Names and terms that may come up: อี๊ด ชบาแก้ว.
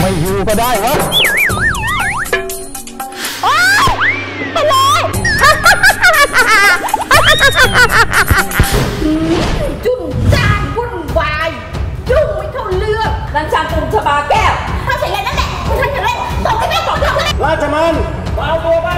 ไม่อยู่ก็ได้ครับโอ้ยเป็นไรจุ่มจานวุ่นวายจุ่มไม่เท่าเรื่องรังชาตุ่มชบาแก้วถ้าเสร็จแล้วนั่นแหละคุณท่านจะเล่นบอกให้แม่บอกเราเลยราชมันเอาตัวไป